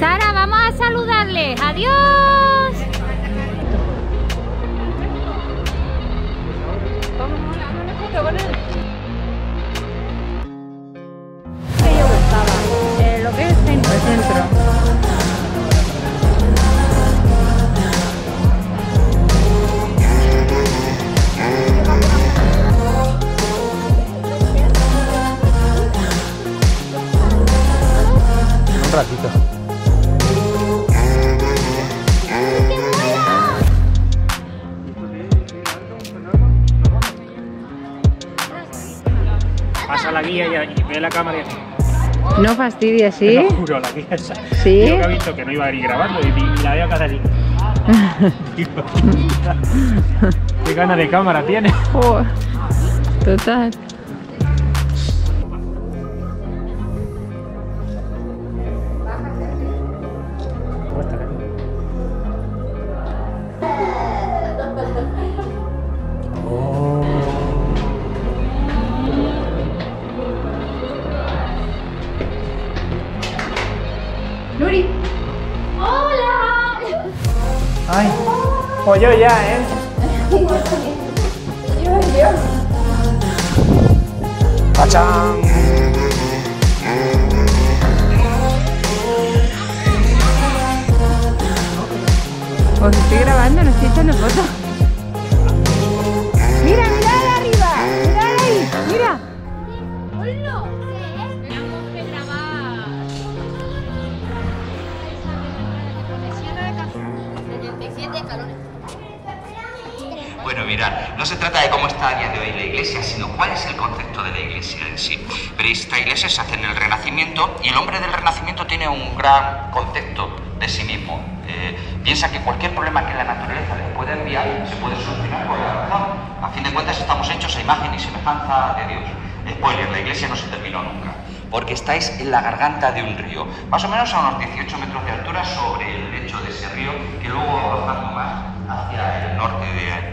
Sara, vamos a saludarles. Adiós. Que yo gustaba lo que es el centro. Ratito. Pasa la guía y ve la cámara y así. No fastidies, ¿sí? Te lo juro, la guía esa. ¿Sí? Yo he visto que no iba a ir grabando y la veo cada así. Qué gana de cámara tiene. Oh, total. Luri. ¡Hola! Ay, o yo ya, ¿eh? Yo. ¡Achán! Os estoy grabando, no estoy echando foto. ¡Mira, mira ahí arriba! ¡Mira ahí! ¡Mira! Bueno, mirad, no se trata de cómo está a día de hoy la iglesia, sino cuál es el concepto de la iglesia en sí. Veréis, esta iglesia se hace en el Renacimiento y el hombre del Renacimiento tiene un gran concepto de sí mismo. Piensa que cualquier problema que la naturaleza le pueda enviar se puede solucionar con la razón. A fin de cuentas estamos hechos a imagen y semejanza de Dios. Spoiler, la iglesia no se terminó nunca, porque estáis en la garganta de un río, más o menos a unos 18 metros de altura sobre el lecho de ese río, que luego va bajando más hacia el norte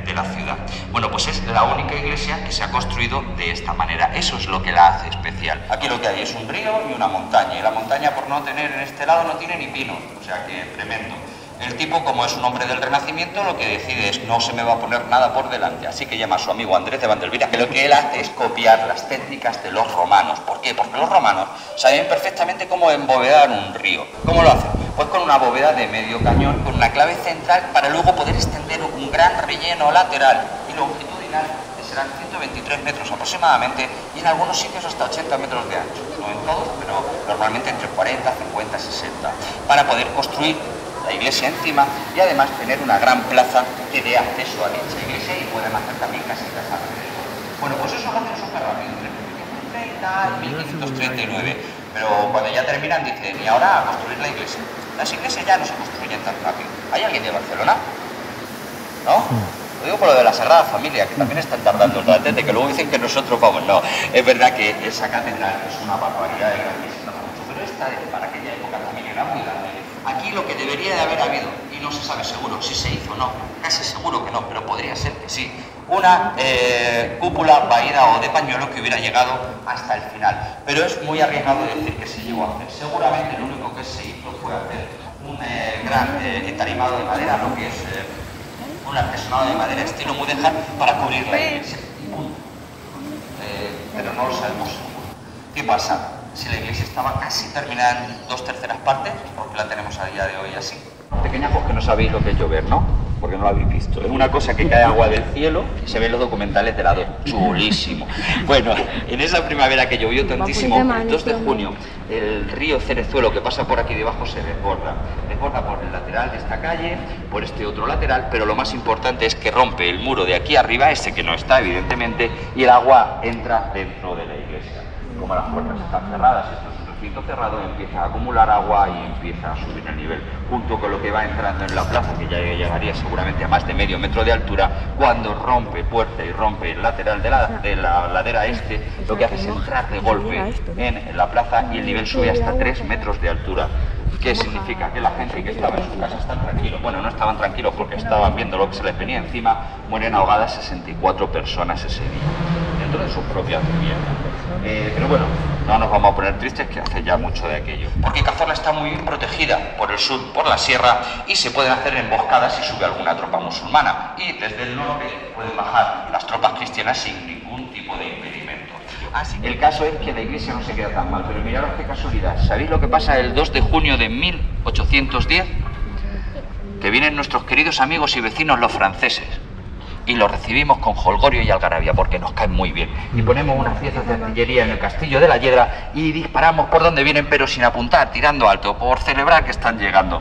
de la ciudad. Bueno, pues es la única iglesia que se ha construido de esta manera. Eso es lo que la hace especial. Aquí lo que hay es un río y una montaña, y la montaña, por no tener en este lado, no tiene ni pino, o sea que tremendo. El tipo, como es un hombre del Renacimiento, lo que decide es no se me va a poner nada por delante, así que llama a su amigo Andrés de Vandelvira, que lo que él hace es copiar las técnicas de los romanos. ¿Por qué? Porque los romanos saben perfectamente cómo embovedar un río. ¿Cómo lo hacen? Pues con una bóveda de medio cañón, con una clave central, para luego poder extender un gran relleno lateral y longitudinal, que serán 123 metros aproximadamente, y en algunos sitios hasta 80 metros de ancho, no en todos, pero normalmente entre 40, 50, 60, para poder construir la iglesia encima y además tener una gran plaza que dé acceso a dicha iglesia, y pueden hacer también casitas alrededor. Bueno, pues eso lo hacen súper rápido, entre 1530 y 1539, pero cuando ya terminan dicen, y ahora a construir la iglesia. Las iglesias ya no se construyen tan rápido. ¿Hay alguien de Barcelona? ¿No? Lo digo por lo de la Sagrada Familia, que también están tardando bastante, de que luego dicen que nosotros vamos. No, es verdad que esa catedral es una barbaridad de grandísima, pero esta para aquella época también era muy grande. Aquí lo que debería de haber habido, y no se sabe seguro si se hizo o no, casi seguro que no, pero podría ser que sí, una cúpula vaída o de pañuelo que hubiera llegado hasta el final. Pero es muy arriesgado decir que se llegó a hacer. Seguramente lo único que se hizo fue hacer un gran entarimado de madera, lo que es un artesonado de madera estilo mudéjar, para cubrir la iglesia. Pero no lo sabemos. ¿Qué pasa? Si la iglesia estaba casi terminada en 2/3 partes, porque la tenemos a día de hoy así. Pequeñajos que no sabéis lo que es llover, ¿no? Porque no lo habéis visto. Es una cosa que cae agua del cielo y se ven los documentales de la 2. Chulísimo. Bueno, en esa primavera que llovió tantísimo, el 2 de junio, el río Cerezuelo que pasa por aquí debajo se desborda. Desborda por el lateral de esta calle, por este otro lateral, pero lo más importante es que rompe el muro de aquí arriba, ese que no está, evidentemente, y el agua entra dentro de la iglesia. Como las puertas están cerradas, esto es cerrado, empieza a acumular agua y empieza a subir el nivel, junto con lo que va entrando en la plaza, que ya llegaría seguramente a más de medio metro de altura. Cuando rompe puerta y rompe el lateral de la ladera este, lo que hace es entrar de golpe en la plaza y el nivel sube hasta 3 metros de altura. ¿Qué significa? Que la gente que estaba en su casa está tranquila. Bueno, no estaban tranquilos porque estaban viendo lo que se les venía encima. Mueren ahogadas 64 personas ese día, dentro de sus propias viviendas. Pero bueno, no nos vamos a poner tristes, que hace ya mucho de aquello. Porque Cazorla está muy bien protegida por el sur, por la sierra, y se pueden hacer emboscadas si sube alguna tropa musulmana. Y desde el norte pueden bajar las tropas cristianas sin ningún tipo de impedimento. Así que el caso es que la iglesia no se queda tan mal, pero miraros qué casualidad. ¿Sabéis lo que pasa el 2 de junio de 1810? Que vienen nuestros queridos amigos y vecinos los franceses. Y los recibimos con jolgorio y algarabía porque nos caen muy bien. Y ponemos unas piezas de artillería en el castillo de la Yedra y disparamos por donde vienen, pero sin apuntar, tirando alto, por celebrar que están llegando.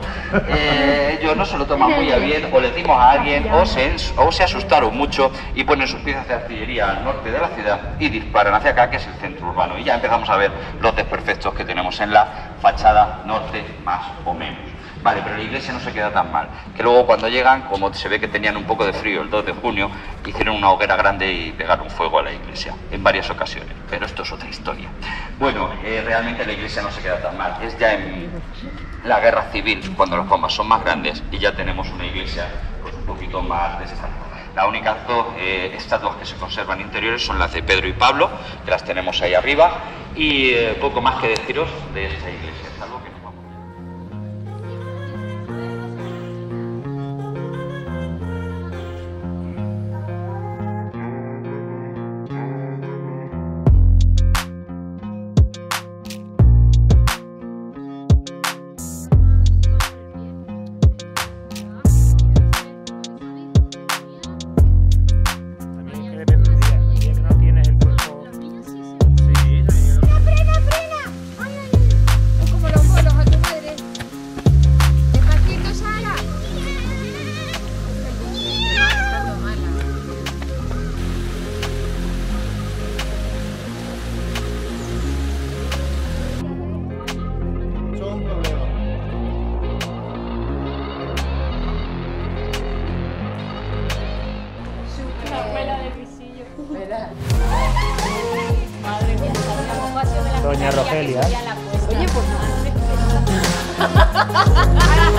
Ellos no se lo toman muy a bien, o les dimos a alguien, o se asustaron mucho y ponen sus piezas de artillería al norte de la ciudad y disparan hacia acá, que es el centro urbano. Y ya empezamos a ver los desperfectos que tenemos en la fachada norte, más o menos. Vale, pero la iglesia no se queda tan mal, que luego cuando llegan, como se ve que tenían un poco de frío el 2 de junio, hicieron una hoguera grande y pegaron fuego a la iglesia, en varias ocasiones, pero esto es otra historia. Bueno, realmente la iglesia no se queda tan mal, es ya en la guerra civil, cuando los combas son más grandes y ya tenemos una iglesia pues, un poquito más destacada. Las únicas dos estatuas que se conservan interiores son las de Pedro y Pablo, que las tenemos ahí arriba, y poco más que deciros de esa iglesia, salvo que no. Doña Rogelia. Oye, por favor.